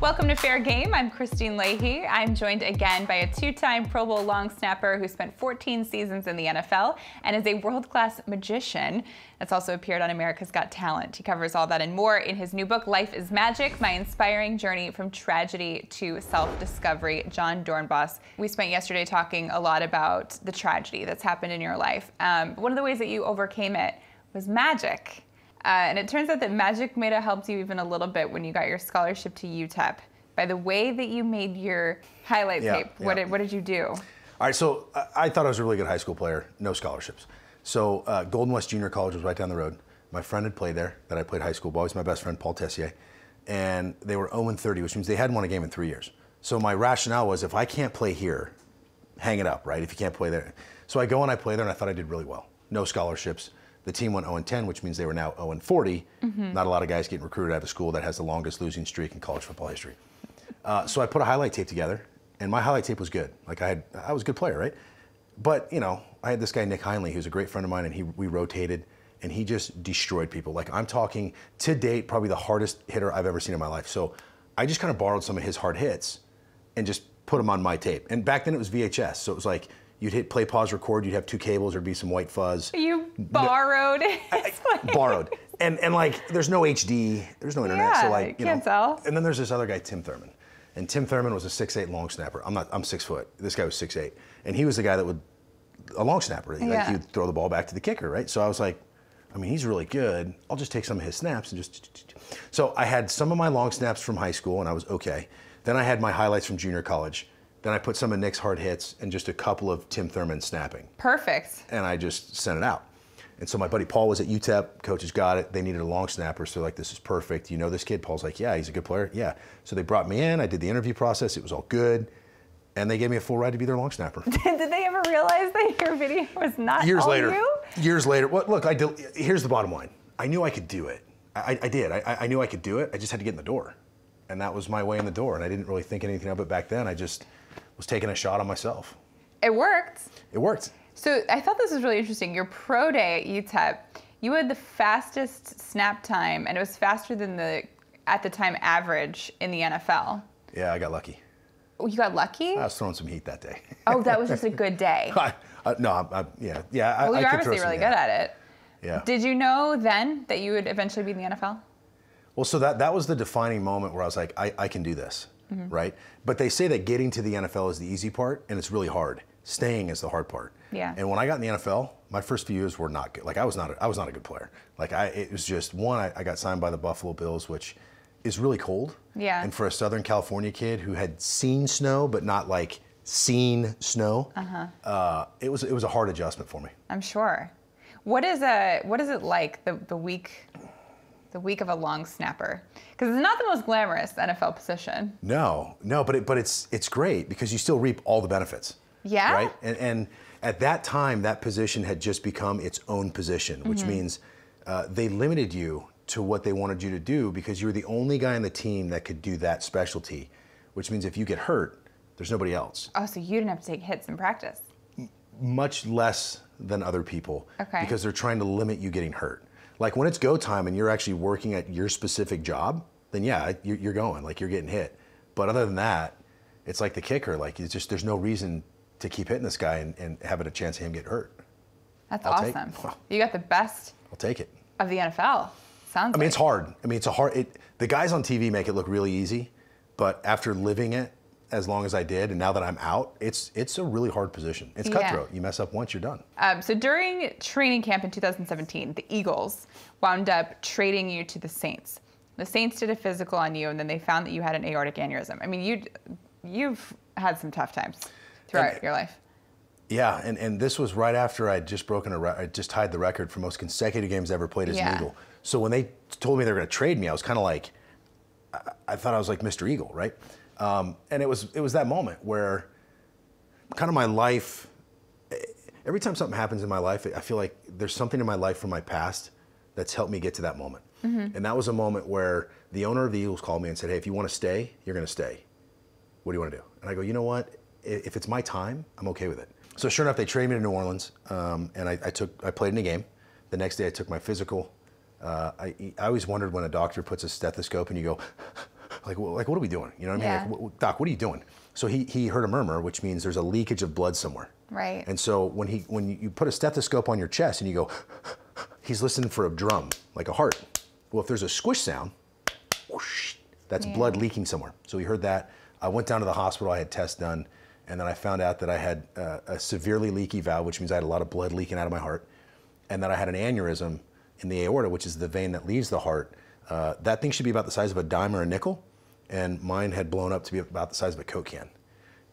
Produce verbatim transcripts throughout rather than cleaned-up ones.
Welcome to Fair Game. I'm Kristine Leahy. I'm joined again by a two-time Pro Bowl long snapper who spent fourteen seasons in the N F L and is a world-class magician that's also appeared on America's Got Talent. He covers all that and more in his new book, Life is Magic, My Inspiring Journey from Tragedy to Self-Discovery. Jon Dorenbos, we spent yesterday talking a lot about the tragedy that's happened in your life. Um, one of the ways that you overcame it was magic. Uh, and it turns out that magic may have helped you even a little bit when you got your scholarship to U T E P. By the way that you made your highlight yeah, tape, yeah. What, did, what did you do? All right, so I, I thought I was a really good high school player, no scholarships. So uh, Golden West Junior College was right down the road. My friend had played there, that I played high school ball. He's my best friend, Paul Tessier. And they were oh and thirty, which means they hadn't won a game in three years. So my rationale was, if I can't play here, hang it up, right, if you can't play there. So I go and I play there, and I thought I did really well. No scholarships. The team went oh and ten, which means they were now oh and forty. Mm-hmm. Not a lot of guys getting recruited out of school that has the longest losing streak in college football history. Uh, so I put a highlight tape together, and my highlight tape was good. Like I had, I was a good player, right? But you know, I had this guy Nick Heinley, who's a great friend of mine, and he we rotated, and he just destroyed people. Like I'm talking to date, probably the hardest hitter I've ever seen in my life. So I just kind of borrowed some of his hard hits, and just put them on my tape. And back then it was V H S, so it was like, you'd hit play, pause, record, you'd have two cables, there'd be some white fuzz. You borrowed. No, I, I borrowed. And, and like, there's no H D, there's no internet, yeah, so like, you can't know. Tell. And then there's this other guy, Tim Thurman. And Tim Thurman was a six eight long snapper. I'm not, I'm six foot. This guy was six eight. And he was the guy that would, a long snapper, like yeah. he would throw the ball back to the kicker, right? So I was like, I mean, he's really good. I'll just take some of his snaps and just. So I had some of my long snaps from high school and I was okay. Then I had my highlights from junior college. Then I put some of Nick's hard hits and just a couple of Tim Thurman snapping. Perfect. And I just sent it out. And so my buddy Paul was at U T E P, coaches got it, they needed a long snapper, so like, this is perfect. You know this kid? Paul's like, yeah, he's a good player, yeah. So they brought me in, I did the interview process, it was all good, and they gave me a full ride to be their long snapper. Did they ever realize that your video was not years all later, you? Years later, well, look, I did, here's the bottom line. I knew I could do it. I, I did, I, I knew I could do it, I just had to get in the door. And that was my way in the door, and I didn't really think anything of it back then, I just, was taking a shot on myself. It worked. It worked. So I thought this was really interesting. Your pro day at U T E P, you had the fastest snap time, and it was faster than the, at the time, average in the N F L. Yeah, I got lucky. Oh, you got lucky? I was throwing some heat that day. Oh, that was just a good day. I, uh, no, I, I, yeah, yeah. Well, I, you're I obviously really good at it. Yeah. Did you know then that you would eventually be in the N F L? Well, so that, that was the defining moment where I was like, I, I can do this. Mm-hmm. Right? But they say that getting to the N F L is the easy part, and it's really hard. Staying is the hard part. Yeah. And when I got in the N F L, my first few years were not good. Like I was not, a, I was not a good player. Like I, it was just one. I, I got signed by the Buffalo Bills, which is really cold. Yeah. And for a Southern California kid who had seen snow, but not like seen snow, uh-huh. uh, it was it was a hard adjustment for me. I'm sure. What is a what is it like the the week? The week of a long snapper, because it's not the most glamorous N F L position. No, no, but it, but it's it's great because you still reap all the benefits. Yeah. Right. And and at that time, that position had just become its own position, which mm-hmm. means uh, they limited you to what they wanted you to do because you were the only guy on the team that could do that specialty, which means if you get hurt, there's nobody else. Oh, so you didn't have to take hits in practice. Much less than other people. Okay. Because they're trying to limit you getting hurt. Like when it's go time and you're actually working at your specific job, then yeah, you're going, like you're getting hit. But other than that, it's like the kicker, like it's just, there's no reason to keep hitting this guy and, and having a chance of him get hurt. That's I'll awesome. Take, you got the best I'll take it. Of the N F L, sounds I mean, like. It's hard. I mean, it's a hard, it, the guys on T V make it look really easy, but after living it as long as I did, and now that I'm out, it's it's a really hard position. It's cutthroat. Yeah. You mess up once, you're done. Um, so during training camp in two thousand seventeen, the Eagles wound up trading you to the Saints. The Saints did a physical on you, and then they found that you had an aortic aneurysm. I mean, you, you've had some tough times throughout and, your life. Yeah, and, and this was right after I'd just broken a, I just tied the record for most consecutive games ever played as yeah. an Eagle. So when they told me they were gonna trade me, I was kind of like, I, I thought I was like Mister Eagle, right? Um, and it was it was that moment where kind of my life, every time something happens in my life, I feel like there's something in my life from my past that's helped me get to that moment. Mm-hmm. And that was a moment where the owner of the Eagles called me and said, hey, if you want to stay, you're going to stay. What do you want to do? And I go, you know what? If it's my time, I'm okay with it. So sure enough, they traded me to New Orleans, um, and I, I, took, I played in a game. The next day I took my physical. Uh, I, I always wondered when a doctor puts a stethoscope and you go, like, like what are we doing? You know what I mean? Yeah. Like, Doc, what are you doing? So he, he heard a murmur, which means there's a leakage of blood somewhere. Right. And so when he when you put a stethoscope on your chest and you go, he's listening for a drum, like a heart. Well, if there's a squish sound, whoosh, that's yeah. blood leaking somewhere. So he heard that. I went down to the hospital, I had tests done, and then I found out that I had uh, a severely leaky valve, which means I had a lot of blood leaking out of my heart, and that I had an aneurysm in the aorta, which is the vein that leaves the heart. Uh, that thing should be about the size of a dime or a nickel, and mine had blown up to be about the size of a Coke can.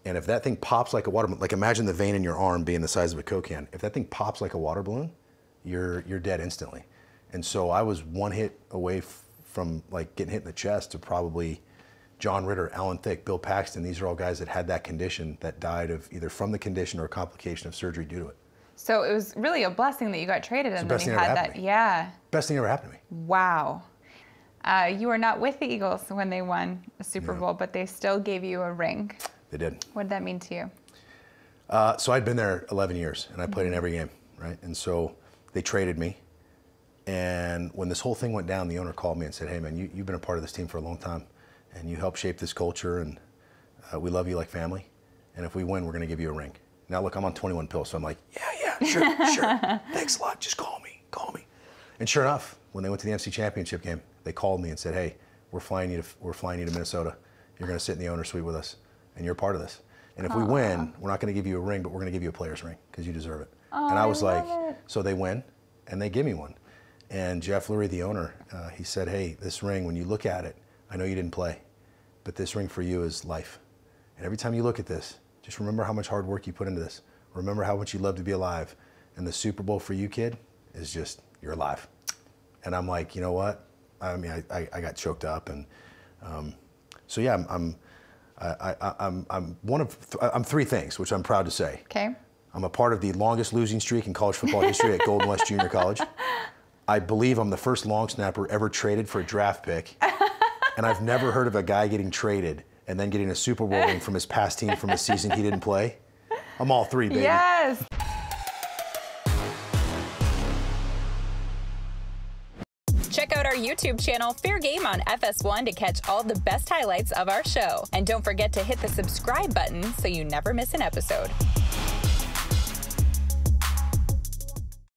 And if that thing pops like a water balloon, like imagine the vein in your arm being the size of a Coke can. If that thing pops like a water balloon, you're, you're dead instantly. And so I was one hit away from like getting hit in the chest to probably John Ritter, Alan Thicke, Bill Paxton. These are all guys that had that condition that died of either from the condition or a complication of surgery due to it. So it was really a blessing that you got traded and then you had that. Yeah. Best thing ever happened to me. Wow. Uh, you were not with the Eagles when they won a Super Bowl, but they still gave you a ring. They did. What did that mean to you? Uh, so I'd been there eleven years, and I played in every game, right? And so they traded me. And when this whole thing went down, the owner called me and said, hey, man, you, you've been a part of this team for a long time, and you helped shape this culture, and uh, we love you like family. And if we win, we're going to give you a ring. Now, look, I'm on twenty-one pills, so I'm like, yeah, yeah, sure, sure. Thanks a lot. Just call me. Call me. And sure enough, when they went to the N F C Championship game, they called me and said, hey, we're flying you to, we're flying you to Minnesota. You're going to sit in the owner's suite with us, and you're part of this. And if Aww. we win, we're not going to give you a ring, but we're going to give you a player's ring because you deserve it. Aww, and I was I like, it. so they win, and they give me one. And Jeff Lurie, the owner, uh, he said, hey, this ring, when you look at it, I know you didn't play, but this ring for you is life. And every time you look at this, just remember how much hard work you put into this. Remember how much you love to be alive. And the Super Bowl for you, kid, is just you're alive. And I'm like, you know what? I mean, I, I, I got choked up, and um, so yeah, I'm I'm, I, I, I'm I'm one of th I'm three things, which I'm proud to say. Okay. I'm a part of the longest losing streak in college football history at Golden West Junior College. I believe I'm the first long snapper ever traded for a draft pick, and I've never heard of a guy getting traded and then getting a Super Bowl ring from his past team from a season he didn't play. I'm all three, baby. Yes. Check out our YouTube channel, Fair Game on F S one, to catch all the best highlights of our show. And don't forget to hit the subscribe button so you never miss an episode.